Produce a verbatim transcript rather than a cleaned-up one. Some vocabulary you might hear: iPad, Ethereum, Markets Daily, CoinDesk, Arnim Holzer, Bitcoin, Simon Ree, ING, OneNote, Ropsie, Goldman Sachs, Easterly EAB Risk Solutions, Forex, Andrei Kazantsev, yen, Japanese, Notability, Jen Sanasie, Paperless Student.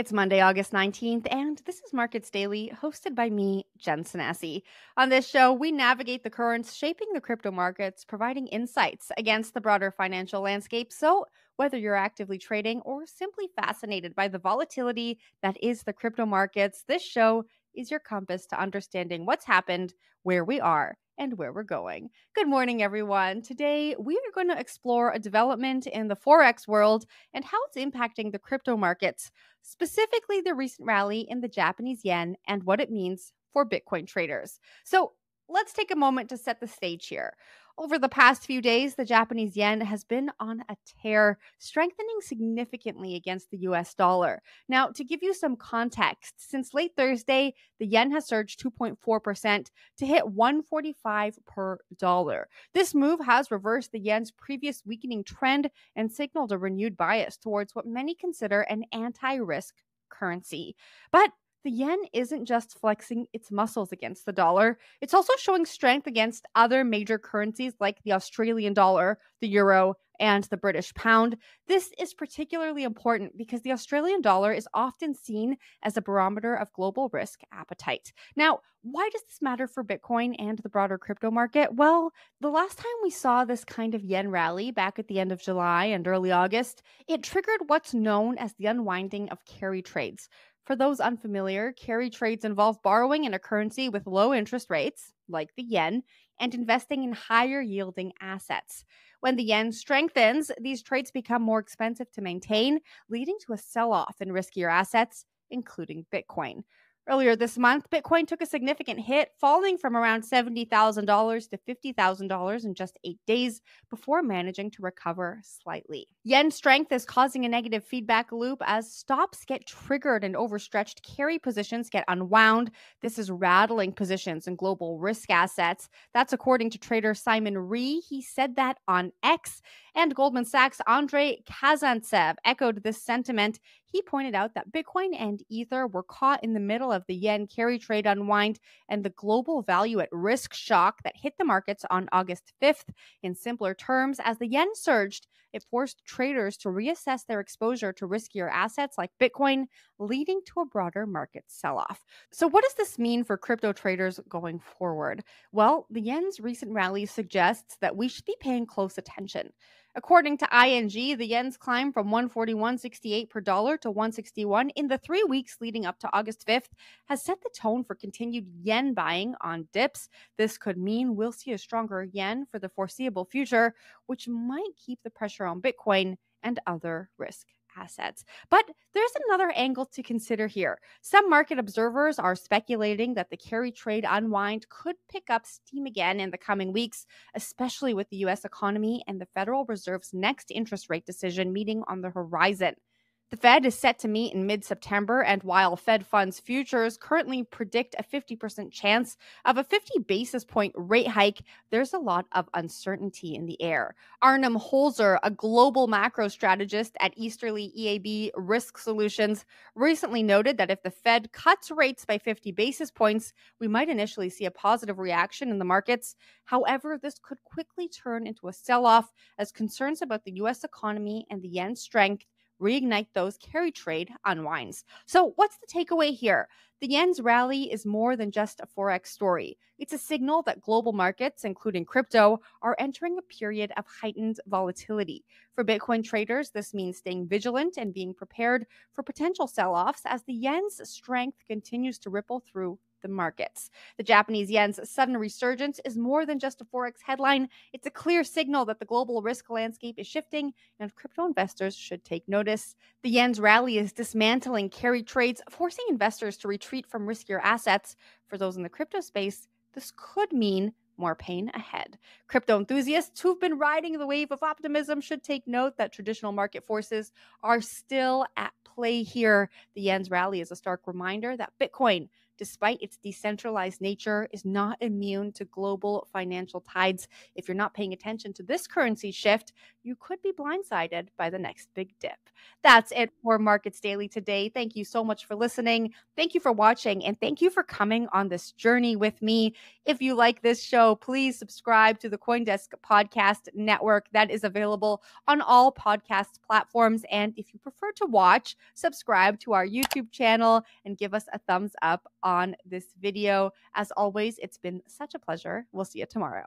It's Monday, August nineteenth, and this is Markets Daily, hosted by me, Jen Sanasie. On this show, we navigate the currents shaping the crypto markets, providing insights against the broader financial landscape. So whether you're actively trading or simply fascinated by the volatility that is the crypto markets, this show is your compass to understanding what's happened, where we are, and where we're going. Good morning, everyone. Today, we are going to explore a development in the Forex world and how it's impacting the crypto markets, specifically the recent rally in the Japanese yen and what it means for Bitcoin traders. So let's take a moment to set the stage here. Over the past few days, the Japanese yen has been on a tear, strengthening significantly against the U S dollar. Now, to give you some context, since late Thursday, the yen has surged two point four percent to hit one forty-five per dollar. This move has reversed the yen's previous weakening trend and signaled a renewed bias towards what many consider an anti-risk currency. But the yen isn't just flexing its muscles against the dollar. It's also showing strength against other major currencies like the Australian dollar, the euro, and the British pound. This is particularly important because the Australian dollar is often seen as a barometer of global risk appetite. Now, why does this matter for Bitcoin and the broader crypto market? Well, the last time we saw this kind of yen rally back at the end of July and early August, it triggered what's known as the unwinding of carry trades. For those unfamiliar, carry trades involve borrowing in a currency with low interest rates, like the yen, and investing in higher-yielding assets. When the yen strengthens, these trades become more expensive to maintain, leading to a sell-off in riskier assets, including Bitcoin. Earlier this month, Bitcoin took a significant hit, falling from around seventy thousand dollars to fifty thousand dollars in just eight days before managing to recover slightly. Yen strength is causing a negative feedback loop as stops get triggered and overstretched carry positions get unwound. This is rattling positions in global risk assets. That's according to trader Simon Ree. He said that on X. And Goldman Sachs' Andrei Kazantsev echoed this sentiment. He pointed out that Bitcoin and Ether were caught in the middle of the yen carry trade unwind and the global value at risk shock that hit the markets on August fifth. In simpler terms, as the yen surged, it forced traders to reassess their exposure to riskier assets like Bitcoin, leading to a broader market sell-off. So what does this mean for crypto traders going forward? Well, the yen's recent rally suggests that we should be paying close attention. According to I N G, the yen's climbed from one forty-one sixty-eight per dollar to one sixty-one in the three weeks leading up to August fifth has set the tone for continued yen buying on dips. This could mean we'll see a stronger yen for the foreseeable future, which might keep the pressure on Bitcoin and other risk assets. But there's another angle to consider here. Some market observers are speculating that the carry trade unwind could pick up steam again in the coming weeks, especially with the U S economy and the Federal Reserve's next interest rate decision meeting on the horizon. The Fed is set to meet in mid-September, and while Fed funds futures currently predict a fifty percent chance of a fifty basis point rate hike, there's a lot of uncertainty in the air. Arnim Holzer, a global macro strategist at Easterly E A B Risk Solutions, recently noted that if the Fed cuts rates by fifty basis points, we might initially see a positive reaction in the markets. However, this could quickly turn into a sell-off as concerns about the U S economy and the yen's strength reignite those carry trade unwinds. So what's the takeaway here? The yen's rally is more than just a Forex story. It's a signal that global markets, including crypto, are entering a period of heightened volatility. For Bitcoin traders, this means staying vigilant and being prepared for potential sell-offs as the yen's strength continues to ripple through the markets. The Japanese yen's sudden resurgence is more than just a Forex headline. It's a clear signal that the global risk landscape is shifting and crypto investors should take notice. The yen's rally is dismantling carry trades, forcing investors to retreat from riskier assets. For those in the crypto space, this could mean more pain ahead. Crypto enthusiasts who've been riding the wave of optimism should take note that traditional market forces are still at play here. The yen's rally is a stark reminder that Bitcoin, despite its decentralized nature, is not immune to global financial tides. If you're not paying attention to this currency shift, you could be blindsided by the next big dip. That's it for Markets Daily today. Thank you so much for listening. Thank you for watching, and thank you for coming on this journey with me. If you like this show, please subscribe to the CoinDesk Podcast Network. That is available on all podcast platforms. And if you prefer to watch, subscribe to our YouTube channel and give us a thumbs up on this video. As always, it's been such a pleasure. We'll see you tomorrow.